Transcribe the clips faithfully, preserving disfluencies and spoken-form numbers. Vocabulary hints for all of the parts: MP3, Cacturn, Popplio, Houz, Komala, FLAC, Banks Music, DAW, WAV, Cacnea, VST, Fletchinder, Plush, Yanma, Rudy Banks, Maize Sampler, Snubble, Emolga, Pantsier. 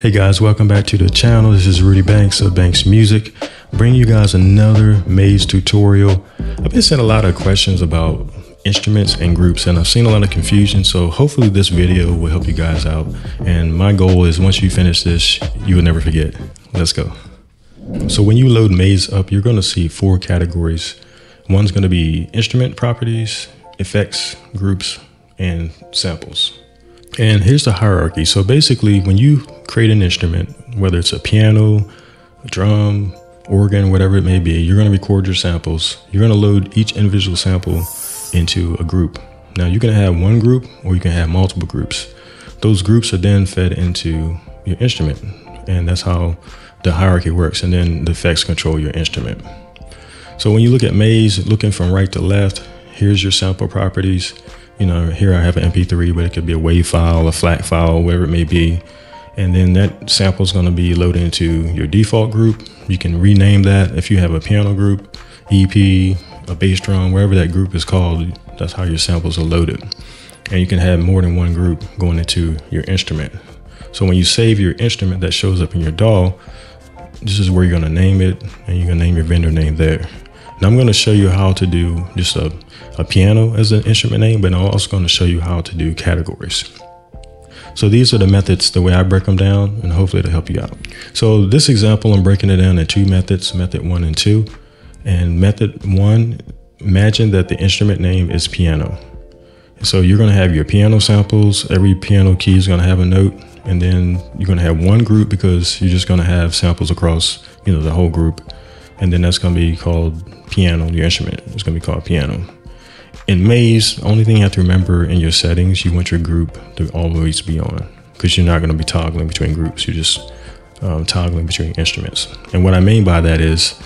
Hey guys, welcome back to the channel. This is Rudy Banks of Banks Music, bringing you guys another Maize tutorial. I've been seeing a lot of questions about instruments and groups, and I've seen a lot of confusion, so hopefully this video will help you guys out. And my goal is once you finish this, you will never forget. Let's go. So when you load Maize up, you're going to see four categories. One's going to be instrument properties, effects, groups, and samples. And here's the hierarchy. So basically, when you create an instrument, whether it's a piano, a drum, organ, whatever it may be, you're going to record your samples. You're going to load each individual sample into a group. Now you can have one group or you can have multiple groups. Those groups are then fed into your instrument, and that's how the hierarchy works. And then the effects control your instrument. So when you look at Maize, looking from right to left, here's your sample properties. You know, here I have an M P three, but it could be a WAV file, a FLAC file, whatever it may be. And then that sample is going to be loaded into your default group. You can rename that if you have a piano group, E P, a bass drum, wherever that group is called. That's how your samples are loaded. And you can have more than one group going into your instrument. So when you save your instrument, that shows up in your D A W. This is where you're going to name it, and you're going to name your vendor name there. Now I'm going to show you how to do just a, a piano as an instrument name, but I'm also going to show you how to do categories. So these are the methods, the way I break them down, and hopefully it'll help you out. So this example, I'm breaking it down in two methods, method one and two. And method one, imagine that the instrument name is piano. So you're going to have your piano samples. Every piano key is going to have a note, and then you're going to have one group because you're just going to have samples across, you know, the whole group. And then that's going to be called piano, your instrument. It's going to be called piano. In Maize, the only thing you have to remember in your settings, you want your group to always be on, because you're not going to be toggling between groups. You're just um, toggling between instruments. And what I mean by that is,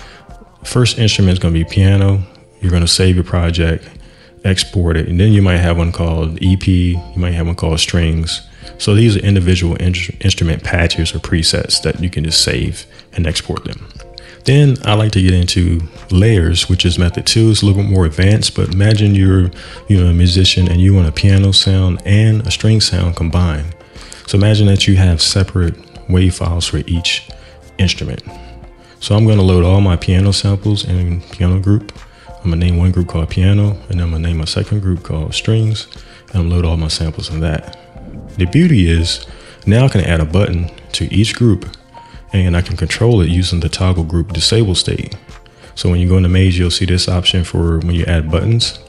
first instrument is going to be piano. You're going to save your project, export it, and then you might have one called E P. You might have one called strings. So these are individual in instrument patches or presets that you can just save and export them. Then I like to get into layers, which is method two. It's a little bit more advanced, but imagine you're, you know, a musician and you want a piano sound and a string sound combined. So imagine that you have separate WAV files for each instrument. So I'm going to load all my piano samples in piano group. I'm going to name one group called piano, and I'm going to name a second group called strings, and I'm load all my samples in that. The beauty is now I can add a button to each group, and I can control it using the toggle group disable state. So when you go into Maize, you'll see this option for when you add buttons,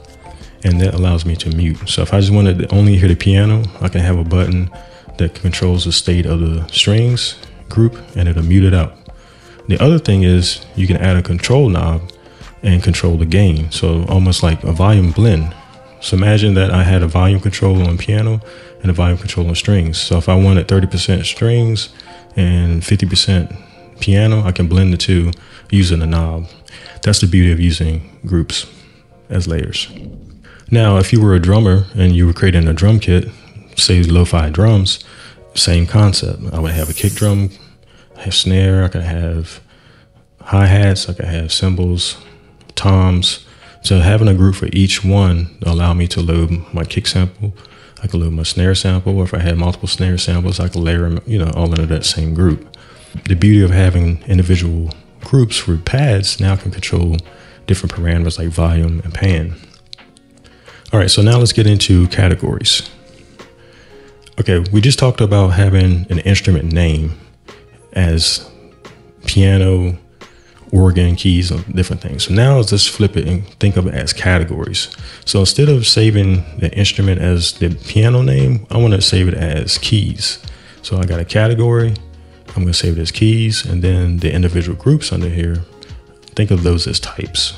and that allows me to mute. So if I just wanted to only hear the piano, I can have a button that controls the state of the strings group, and it'll mute it out. The other thing is you can add a control knob and control the gain. So almost like a volume blend. So imagine that I had a volume control on piano and a volume control on strings. So if I wanted thirty percent strings and fifty percent piano, I can blend the two using a knob. That's the beauty of using groups as layers. Now, if you were a drummer and you were creating a drum kit, say lo-fi drums, same concept. I would have a kick drum, I have snare, I could have hi-hats, I could have cymbals, toms. So having a group for each one allowed me to load my kick sample. I could load my snare sample, or if I had multiple snare samples, I could layer them, you know, all into that same group. The beauty of having individual groups for pads, now I can control different parameters like volume and pan. All right, so now let's get into categories. Okay, we just talked about having an instrument name as piano, organ, keys, or different things. So now let's just flip it and think of it as categories. So instead of saving the instrument as the piano name, I want to save it as keys. So I got a category, I'm going to save it as keys, and then the individual groups under here, think of those as types.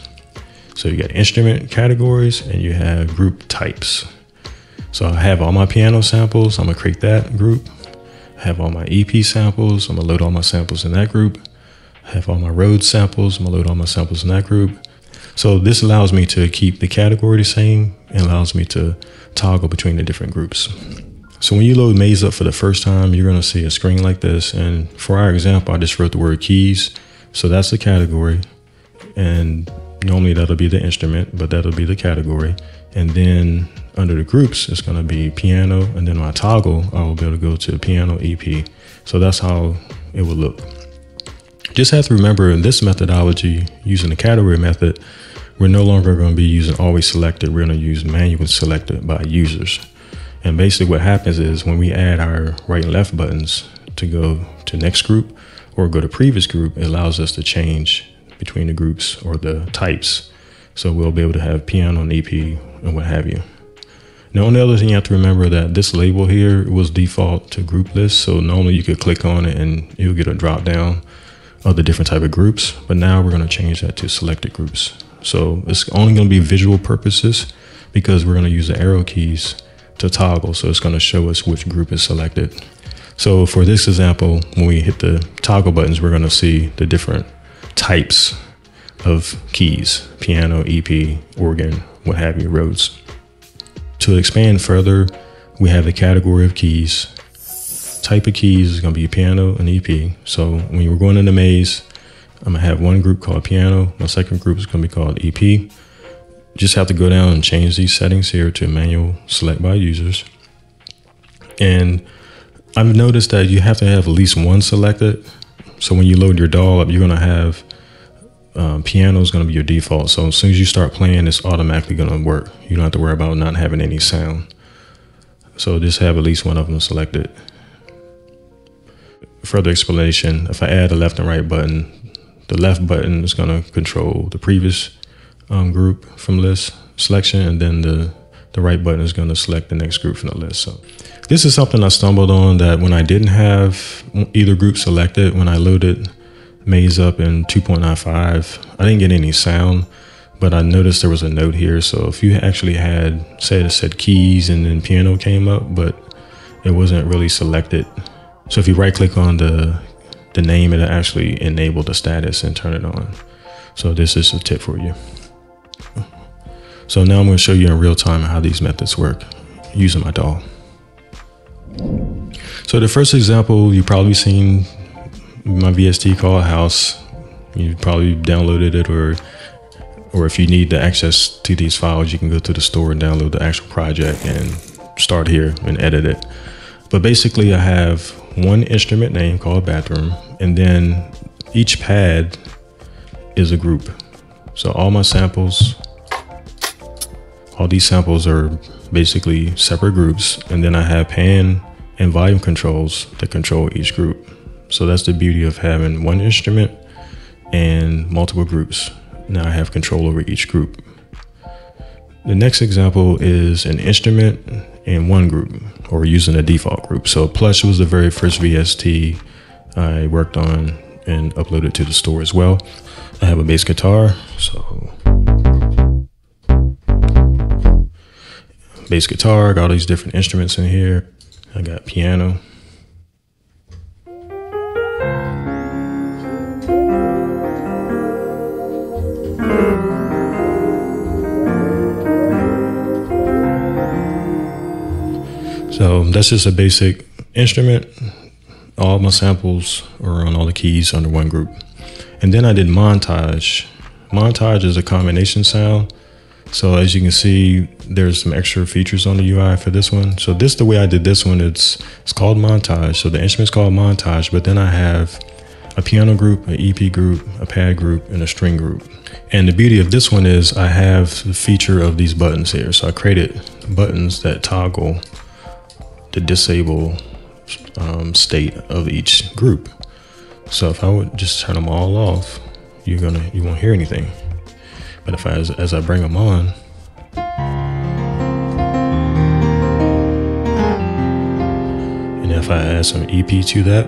So you got instrument categories and you have group types. So I have all my piano samples, I'm going to create that group. I have all my E P samples, I'm going to load all my samples in that group. I have all my road samples, I'm gonna load all my samples in that group. So this allows me to keep the category the same and allows me to toggle between the different groups. So when you load Maize up for the first time, you're gonna see a screen like this. And for our example, I just wrote the word keys. So that's the category. And normally that'll be the instrument, but that'll be the category. And then under the groups, it's gonna be piano. And then when I toggle, I will be able to go to piano, E P, So that's how it would look. Just have to remember in this methodology, using the category method, we're no longer going to be using always selected. We're going to use manually selected by users. And basically what happens is when we add our right and left buttons to go to next group or go to previous group, it allows us to change between the groups or the types. So we'll be able to have piano and E P and what have you. Now, on the other thing, you have to remember that this label here was default to group list. So normally you could click on it and you'll get a drop down of the different type of groups. But now we're going to change that to selected groups. So it's only going to be visual purposes because we're going to use the arrow keys to toggle. So it's going to show us which group is selected. So for this example, when we hit the toggle buttons, we're going to see the different types of keys, piano, E P, organ, what have you, Rhodes. To expand further, we have the category of keys. Type of keys is going to be piano and E P. So when you're going into Maize, I'm going to have one group called piano. My second group is going to be called E P. Just have to go down and change these settings here to manual select by users. And I've noticed that you have to have at least one selected. So when you load your D A W up, you're going to have um, piano is going to be your default. So as soon as you start playing, it's automatically going to work. You don't have to worry about not having any sound. So just have at least one of them selected. Further explanation, if I add a left and right button, the left button is going to control the previous um, group from list selection, and then the The right button is going to select the next group from the list. So this is something I stumbled on, that when I didn't have either group selected, when I loaded Maize up in two point nine five, I didn't get any sound, but I noticed there was a note here. So if you actually had, say it said keys and then piano came up, but it wasn't really selected. So if you right click on the, the name, it'll actually enable the status and turn it on. So this is a tip for you. So now I'm going to show you in real time how these methods work using my D A W. So the first example, you've probably seen my V S T called Houz. You probably downloaded it, or or if you need the access to these files, you can go to the store and download the actual project and start here and edit it. But basically I have one instrument name called bathroom, and then each pad is a group. So all my samples, all these samples are basically separate groups, and then I have pan and volume controls that control each group. So that's the beauty of having one instrument and multiple groups. Now I have control over each group. The next example is an instrument and one group, or using a default group. So Plush was the very first V S T I worked on and uploaded to the store as well. I have a bass guitar, so bass guitar, got all these different instruments in here. I got piano. So that's just a basic instrument. All my samples are on all the keys under one group. And then I did montage. Montage is a combination sound. So as you can see, there's some extra features on the U I for this one. So this, the way I did this one, it's it's called montage. So the instrument's called montage, but then I have a piano group, an E P group, a pad group, and a string group. And the beauty of this one is I have the feature of these buttons here. So I created buttons that toggle the disable um, state of each group. So if I would just turn them all off, you're gonna, you won't hear anything. But if I, as, as I bring them on, and if I add some E P to that,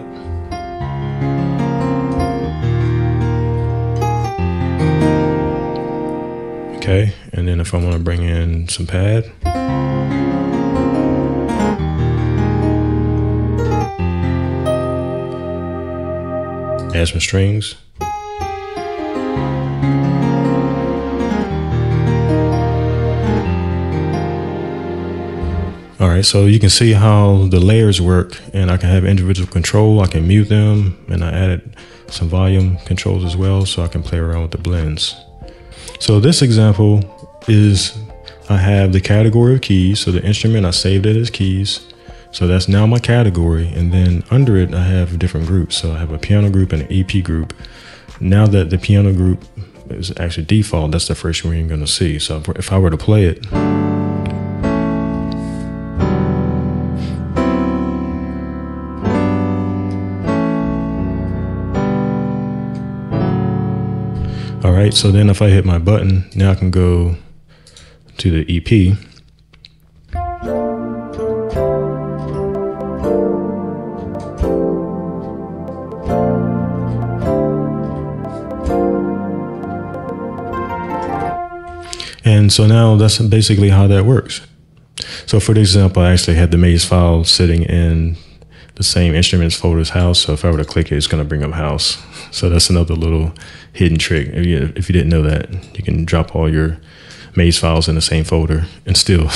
okay, and then if I want to bring in some pad, add some strings. All right, so you can see how the layers work, and I can have individual control. I can mute them, and I added some volume controls as well, so I can play around with the blends. So this example is, I have the category of keys. So the instrument, I saved it as keys. So that's now my category. And then under it, I have different groups. So I have a piano group and an E P group. Now that the piano group is actually default, that's the first one you're going to see. So if I were to play it, all right, so then if I hit my button, now I can go to the E P. And so now that's basically how that works. So for the example, I actually had the Maize file sitting in the same instruments folder as Houz. So if I were to click it, it's going to bring up Houz. So that's another little hidden trick. If you, if you didn't know that, you can drop all your Maize files in the same folder and still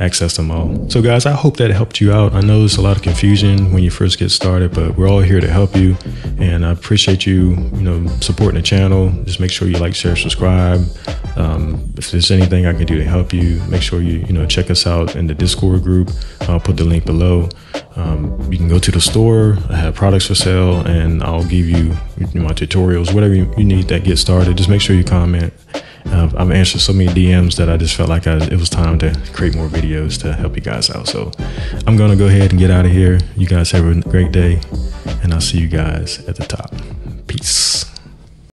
access them all. So guys, I hope that helped you out. I know there's a lot of confusion when you first get started, but we're all here to help you. And I appreciate you, you know, supporting the channel. Just make sure you like, share, subscribe. Um, if there's anything I can do to help you, make sure you, you know, check us out in the Discord group. I'll put the link below. Um, you can go to the store. I have products for sale, and I'll give you my tutorials, whatever you, you need to get started. Just make sure you comment. Uh, I've answered so many D Ms that I just felt like I, it was time to create more videos to help you guys out. So I'm going to go ahead and get out of here. You guys have a great day, and I'll see you guys at the top. Peace.